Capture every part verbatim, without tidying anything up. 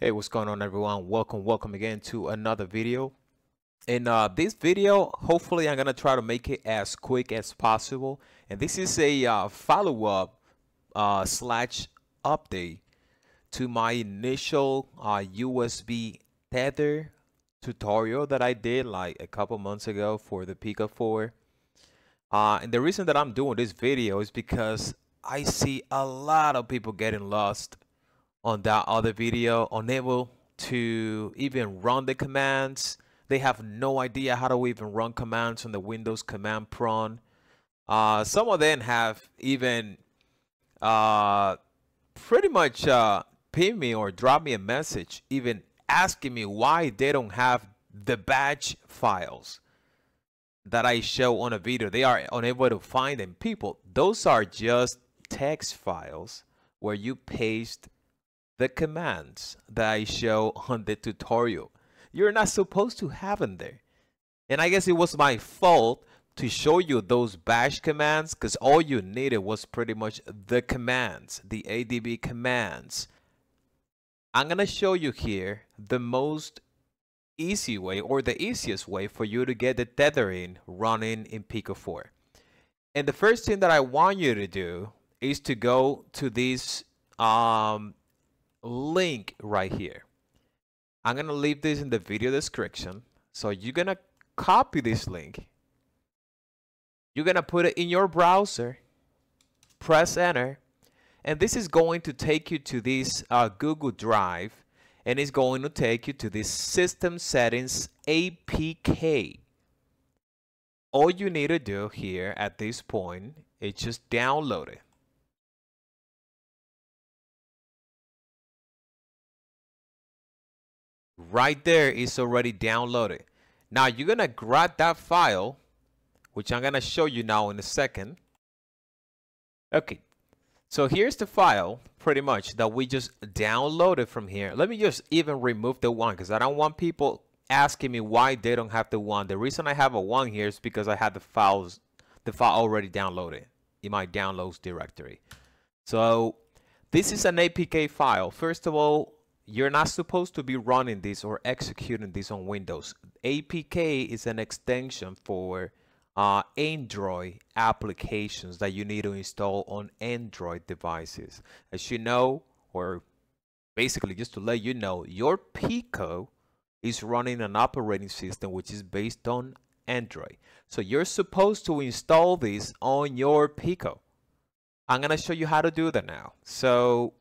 Hey, what's going on, everyone? Welcome, welcome again to another video. In uh, this video, hopefully I'm gonna try to make it as quick as possible. And this is a uh, follow-up uh, slash update to my initial uh, U S B tether tutorial that I did like a couple months ago for the PICO four. Uh, and the reason that I'm doing this video is because I see a lot of people getting lost on that other video, unable to even run the commands. They have no idea how to even run commands on the Windows Command Prompt. Uh, some of them have even uh, pretty much uh, pinged me or dropped me a message, even asking me why they don't have the batch files that I show on a video. They are unable to find them. People, those are just text files where you paste the commands that I show on the tutorial. You're not supposed to have them there. And I guess it was my fault to show you those bash commands, because all you needed was pretty much the commands, the A D B commands. I'm gonna show you here the most easy way, or the easiest way, for you to get the tethering running in PICO four. And the first thing that I want you to do is to go to this um, link right here. I'm gonna leave this in the video description. So you're gonna copy this link, you're gonna put it in your browser, press enter, and this is going to take you to this uh, Google Drive, and it's going to take you to this system settings A P K. All you need to do here at this point is just download it. Right there, it's already downloaded. Now you're gonna grab that file, which I'm gonna show you now in a second. Okay, so here's the file pretty much that we just downloaded from here. Let me just even remove the one, because I don't want people asking me why they don't have the one. The reason I have a one here is because I had the files, the file already downloaded in my downloads directory. So this is an A P K file. First of all, you're not supposed to be running this or executing this on Windows. A P K is an extension for uh, Android applications that you need to install on Android devices. As you know, or basically just to let you know, your PICO is running an operating system which is based on Android. So you're supposed to install this on your PICO. I'm gonna show you how to do that now. So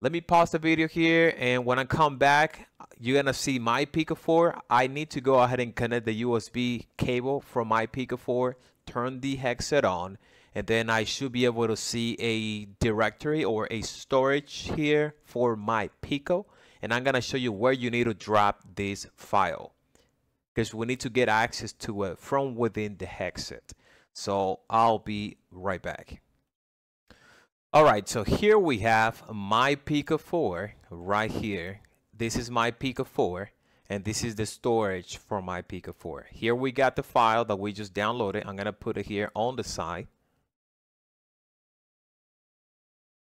let me pause the video here, and when I come back, you're gonna see my PICO four. I need to go ahead and connect the U S B cable from my PICO four, turn the headset on, and then I should be able to see a directory or a storage here for my PICO, and I'm gonna show you where you need to drop this file, because we need to get access to it from within the headset. So I'll be right back. All right, so here we have my PICO four right here. This is my PICO four, and this is the storage for my PICO four. Here we got the file that we just downloaded. I'm gonna put it here on the side.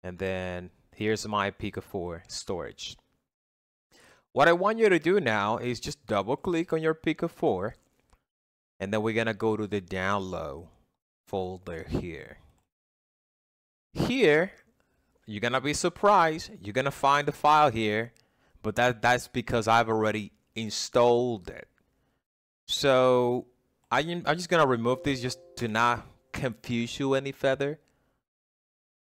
And then here's my PICO four storage. What I want you to do now is just double click on your PICO four, and then we're gonna go to the download folder here. Here you're gonna be surprised, you're gonna find the file here, but that that's because I've already installed it. So I, I'm just gonna remove this just to not confuse you any further.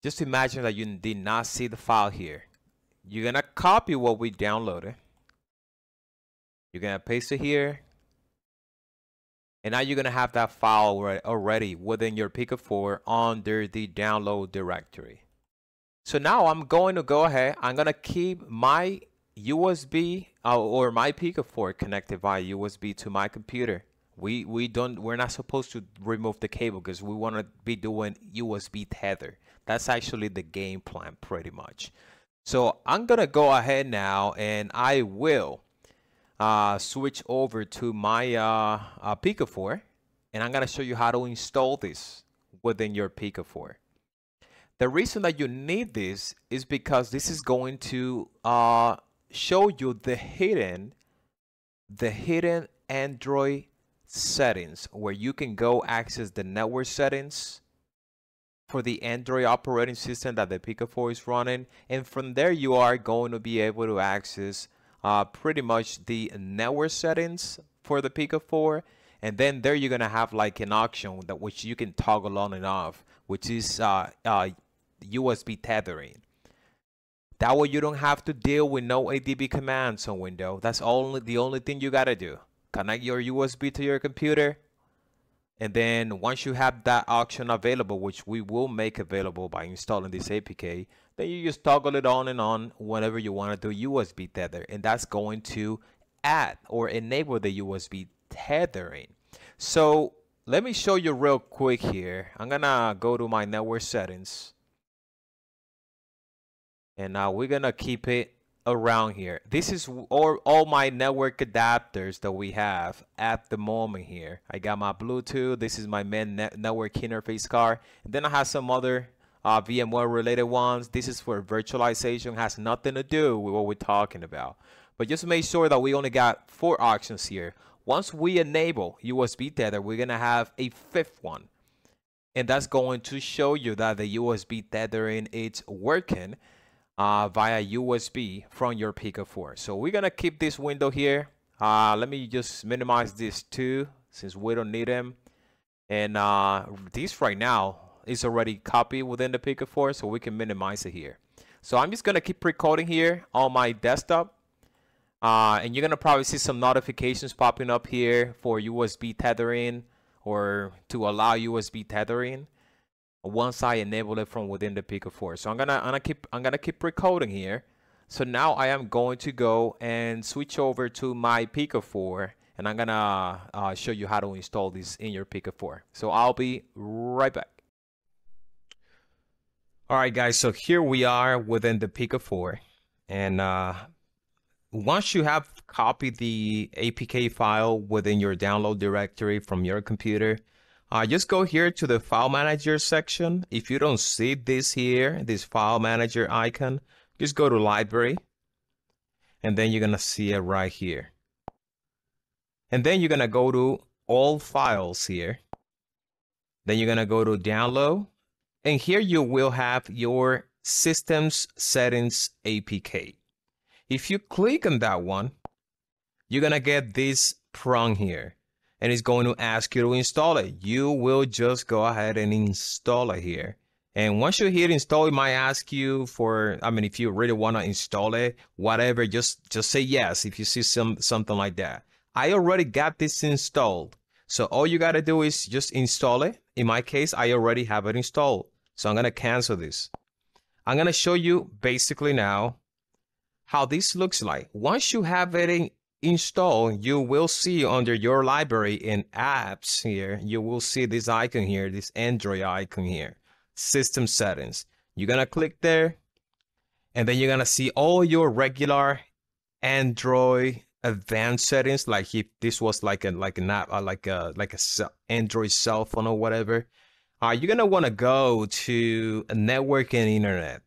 Just imagine that you did not see the file here. You're gonna copy what we downloaded, you're gonna paste it here, and now you're gonna have that file already within your PICO four under the download directory. So now I'm going to go ahead, I'm gonna keep my U S B uh, or my PICO four connected via U S B to my computer. We we don't we're not supposed to remove the cable, because we want to be doing U S B tether. That's actually the game plan pretty much. So I'm gonna go ahead now, and I will Uh, switch over to my uh, uh, PICO four, and I'm gonna show you how to install this within your PICO four. The reason that you need this is because this is going to uh, show you the hidden the hidden Android settings, where you can go access the network settings for the Android operating system that the PICO four is running, and from there you are going to be able to access uh, pretty much the network settings for the PICO four. And then there you're gonna have like an option that which you can toggle on and off, which is uh, uh, U S B tethering. That way you don't have to deal with no A D B commands on Windows. That's only the only thing you gotta do. Connect your U S B to your computer. And then once you have that option available, which we will make available by installing this A P K, then you just toggle it on and on whenever you want to do U S B tether. And that's going to add or enable the U S B tethering. So let me show you real quick here. I'm gonna go to my network settings. And now we're gonna keep it around here. This is all, all my network adapters that we have at the moment here. I got my Bluetooth. This is my main net network interface card. And then I have some other uh, VMware related ones. This is for virtualization. It has nothing to do with what we're talking about. But just make sure that we only got four options here. Once we enable U S B tether, we're gonna have a fifth one. And that's going to show you that the U S B tethering is working uh, via U S B from your PICO four. So we're gonna keep this window here. Uh, let me just minimize this too, since we don't need them. And uh, this right now is already copied within the PICO four, so we can minimize it here. So I'm just gonna keep recording here on my desktop. Uh, and you're going to probably see some notifications popping up here for U S B tethering, or to allow U S B tethering once I enable it from within the PICO four. So I'm going to I'm gonna keep I'm going to keep recording here. So now I am going to go and switch over to my PICO four, and I'm going to uh, show you how to install this in your PICO four. So I'll be right back. All right, guys. So here we are within the PICO four, and uh once you have copied the A P K file within your download directory from your computer, uh, just go here to the file manager section. If you don't see this here, this file manager icon, just go to library, and then you're going to see it right here. And then you're going to go to all files here. Then you're going to go to download, and here you will have your systems settings A P K. If you click on that one, you're going to get this prompt here, and it's going to ask you to install it. You will just go ahead and install it here. And once you hit install, it might ask you for, I mean, if you really want to install it, whatever, just, just say yes if you see some, something like that. I already got this installed. So all you got to do is just install it. In my case, I already have it installed. So I'm going to cancel this. I'm going to show you basically now how this looks like. Once you have it in installed, you will see under your library and apps here, you will see this icon here, this Android icon here, system settings. You're gonna click there, and then you're gonna see all your regular Android advanced settings, like if this was like a like an app, like a like a Android cell phone or whatever. Uh, you're gonna want to go to network and internet.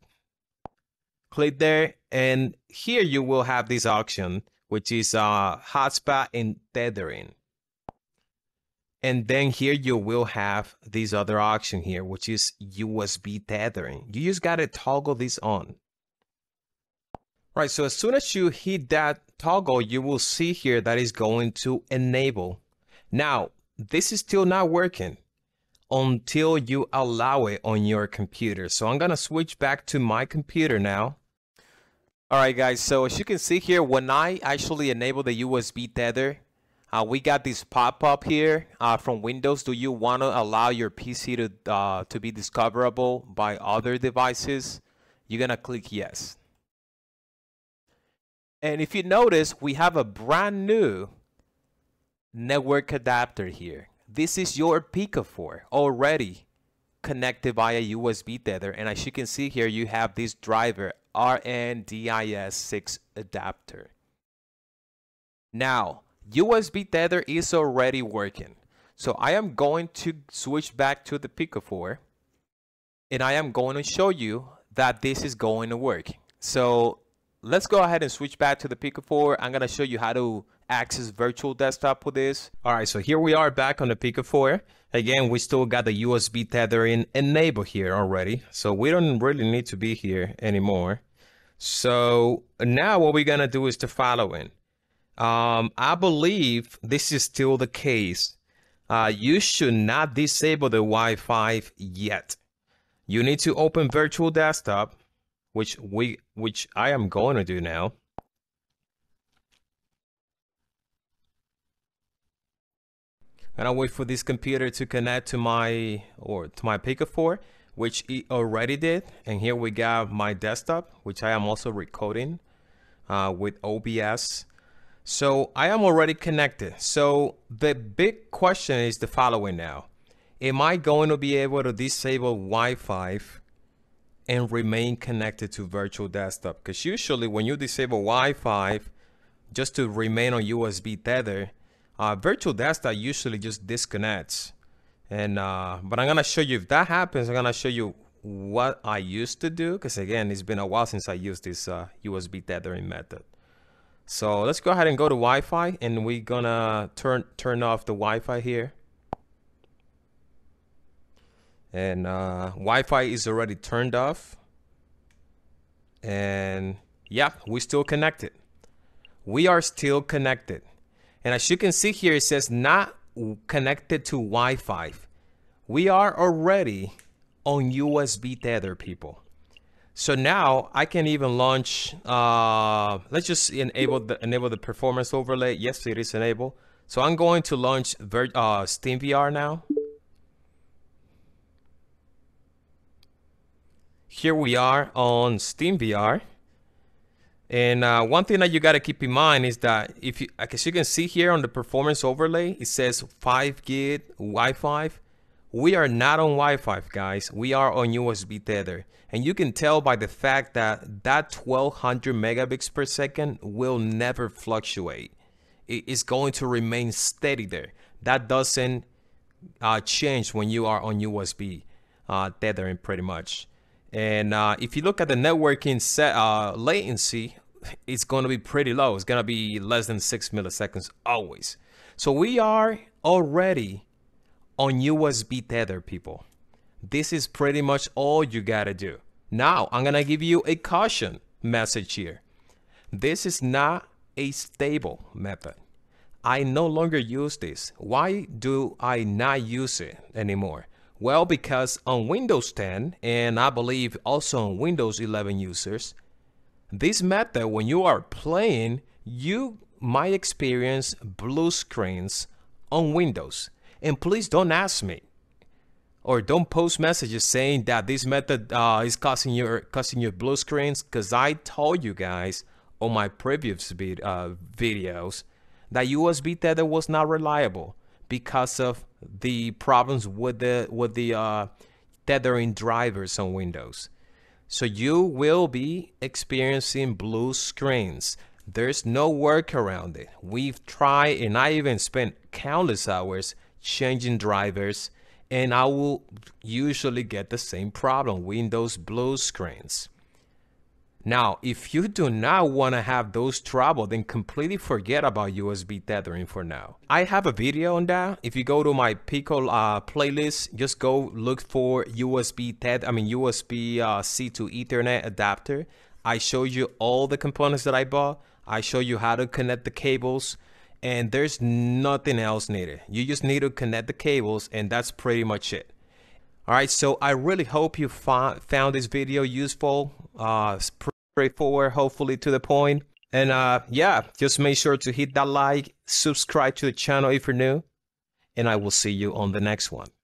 Click there, and here you will have this option, which is uh, hotspot and tethering. And then here you will have this other option here, which is U S B tethering. You just got to toggle this on. Right, so as soon as you hit that toggle, you will see here that is going to enable. Now, this is still not working until you allow it on your computer. So I'm gonna switch back to my computer now. All right, guys, so as you can see here, when I actually enable the U S B tether, uh, we got this pop-up here uh, from Windows. Do you want to allow your P C to, uh, to be discoverable by other devices? You're gonna click yes. And if you notice, we have a brand new network adapter here. This is your PICO four already connected via U S B tether. And as you can see here, you have this driver R N D I S six adapter. Now, U S B tether is already working. So I am going to switch back to the PICO four, and I am going to show you that this is going to work. So let's go ahead and switch back to the PICO four. I'm going to show you how to access Virtual Desktop with this. All right, so here we are back on the PICO four. Again, we still got the U S B tethering enabled here already, so we don't really need to be here anymore. So now what we're going to do is the following. Um, I believe this is still the case. Uh, you should not disable the Wi-Fi yet. You need to open Virtual Desktop, which we, which I am going to do now. And I'll wait for this computer to connect to my, or to my PICO four, which it already did. And here we got my desktop, which I am also recording uh, with O B S. So I am already connected. So the big question is the following now. Am I going to be able to disable Wi-Fi and remain connected to Virtual Desktop? Because usually when you disable Wi-Fi, just to remain on U S B tether, Uh, Virtual Desktop usually just disconnects, and uh, but I'm gonna show you if that happens. I'm gonna show you what I used to do, because again, it's been a while since I used this uh, U S B tethering method. So let's go ahead and go to Wi-Fi, and we're gonna turn turn off the Wi-Fi here. And uh, Wi-Fi is already turned off, and yeah, we're still connected. We are still connected. And as you can see here, it says not connected to Wi-Fi. We are already on U S B tether, people. So now I can even launch, uh, let's just enable the, enable the performance overlay. Yes, it is enabled. So I'm going to launch uh, SteamVR now. Here we are on SteamVR. And uh, one thing that you got to keep in mind is that if you, as you can see here on the performance overlay, it says five gig Wi-Fi. We are not on Wi-Fi, guys. We are on U S B tether. And you can tell by the fact that that twelve hundred megabits per second will never fluctuate. It is going to remain steady there. That doesn't uh, change when you are on U S B uh, tethering pretty much. And uh, if you look at the networking set uh, latency, it's going to be pretty low. It's going to be less than six milliseconds always. So we are already on U S B tether, people. This is pretty much all you got to do. Now, I'm going to give you a caution message here. This is not a stable method. I no longer use this. Why do I not use it anymore? Well, because on Windows ten, and I believe also on Windows eleven users, this method, when you are playing, you might experience blue screens on Windows. And please don't ask me, or don't post messages saying that this method uh, is causing your, causing your blue screens, because I told you guys on my previous vid uh, videos that U S B tether was not reliable because of the problems with the with the uh, tethering drivers on Windows. So you will be experiencing blue screens. There's no work around it. We've tried, and I even spent countless hours changing drivers, and I will usually get the same problem, Windows blue screens. Now, if you do not want to have those trouble, then completely forget about U S B tethering for now. I have a video on that. If you go to my PICO uh, playlist, just go look for USB tether, I mean USB uh, C to Ethernet adapter. I show you all the components that I bought. I show you how to connect the cables, and there's nothing else needed. You just need to connect the cables, and that's pretty much it. All right, so I really hope you found this video useful, uh, straightforward, hopefully to the point. And uh, yeah, just make sure to hit that like, subscribe to the channel if you're new, and I will see you on the next one.